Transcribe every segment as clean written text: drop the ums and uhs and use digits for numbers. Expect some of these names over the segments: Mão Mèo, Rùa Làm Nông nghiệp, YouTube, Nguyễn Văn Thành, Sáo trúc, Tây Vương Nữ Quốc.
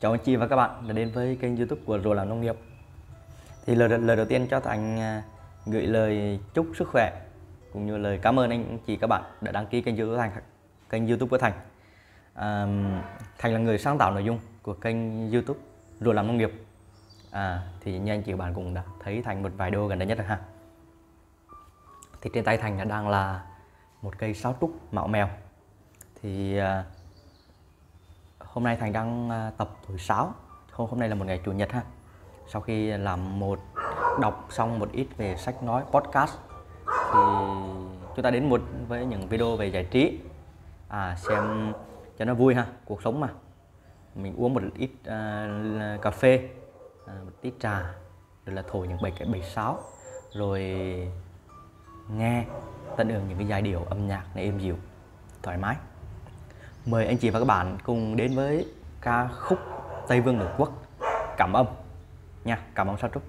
Chào anh chị và các bạn đã đến với kênh YouTube của Rùa Làm Nông nghiệp. Thì lời đầu tiên cho Thành gửi lời chúc sức khỏe cũng như lời cảm ơn anh chị các bạn đã đăng ký kênh YouTube của Thành. Thành là người sáng tạo nội dung của kênh YouTube Rùa Làm Nông nghiệp. Thì như anh chị và bạn cũng đã thấy Thành một vài video gần đây nhất rồi ha. Thì trên tay Thành đang là một cây sáo trúc mão mèo. Thì hôm nay Thành đang tập thổi sáo. Hôm nay là một ngày chủ nhật ha. Sau khi đọc xong một ít về sách nói podcast thì chúng ta đến với những video về giải trí, xem cho nó vui ha, cuộc sống mà. Mình uống một ít cà phê, một ít trà, rồi là thổi những bài sáo, rồi nghe tận hưởng những cái giai điệu âm nhạc này êm dịu, thoải mái. Mời anh chị và các bạn cùng đến với ca khúc Tây Vương Nữ Quốc, Cảm Âm nha, Cảm Âm sáo trúc.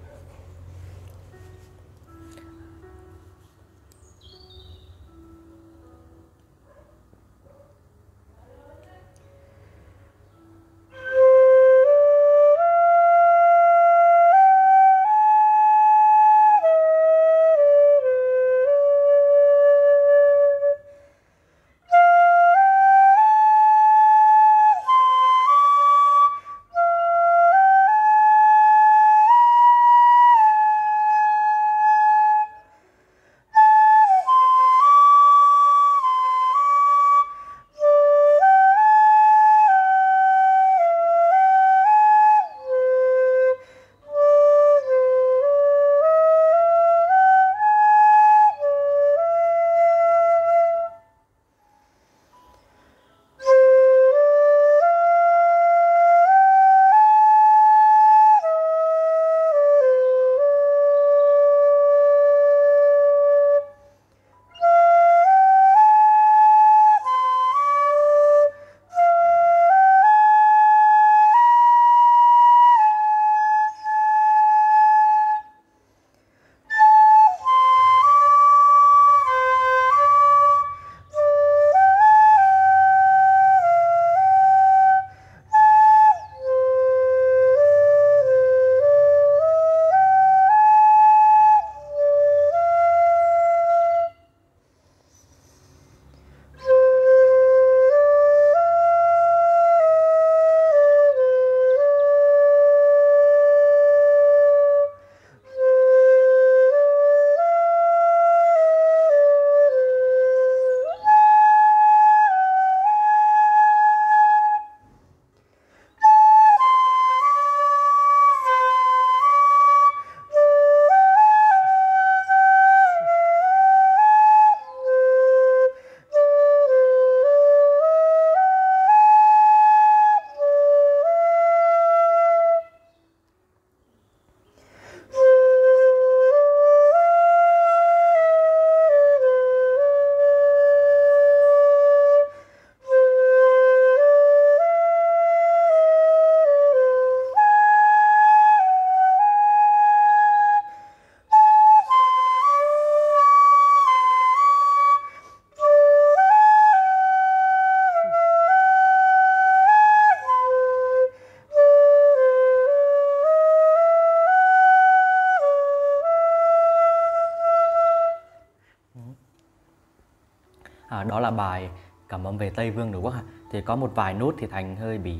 Đó là bài Cảm Âm về Tây Vương Nữ Quốc. Thì có một vài nốt thì Thành hơi bị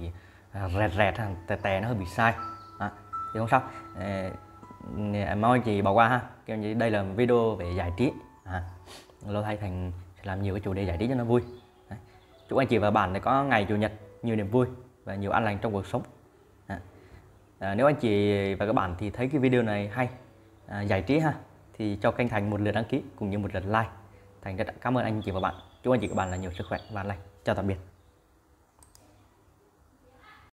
rẹt, tè nó hơi bị sai. Thì không sao, mong anh chị bỏ qua ha. Kiểu như đây là một video về giải trí. Lâu thay Thành sẽ làm nhiều cái chủ đề giải trí cho nó vui. Chúc anh chị và bạn có ngày chủ nhật nhiều niềm vui và nhiều an lành trong cuộc sống. Nếu anh chị và các bạn thì thấy cái video này hay, giải trí ha, thì cho kênh Thành một lượt đăng ký cũng như một lượt like. Thành rất cảm ơn anh chị và bạn. Chúc anh chị và bạn nhiều sức khỏe và lành. Chào tạm biệt.